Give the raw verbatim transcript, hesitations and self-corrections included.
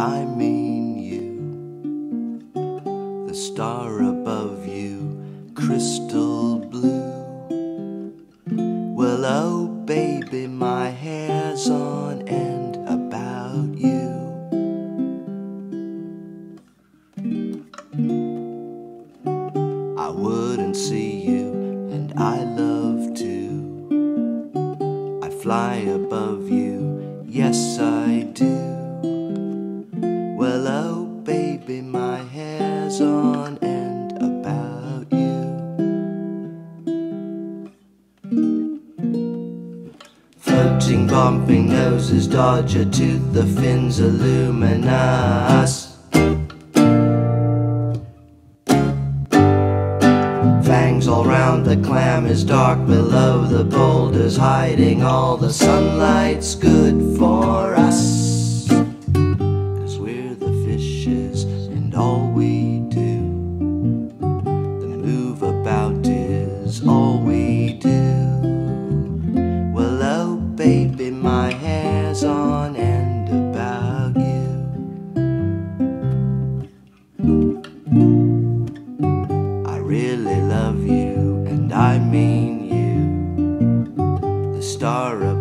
I mean you. The star above you, crystal blue. Well, oh baby, my hair's on end about you. I wouldn't see you, and I love to. I fly above you, yes I do. Well, oh baby, my hair's on end about you. Floating, bumping noses, dodge a tooth, the fins illuminous. Fangs all round, the clam is dark below, the boulders hiding all, the sunlight's good for us. All we do, the move about is all we do. Well, oh baby, my hair's on end about you. I really love you, and I mean you. The star of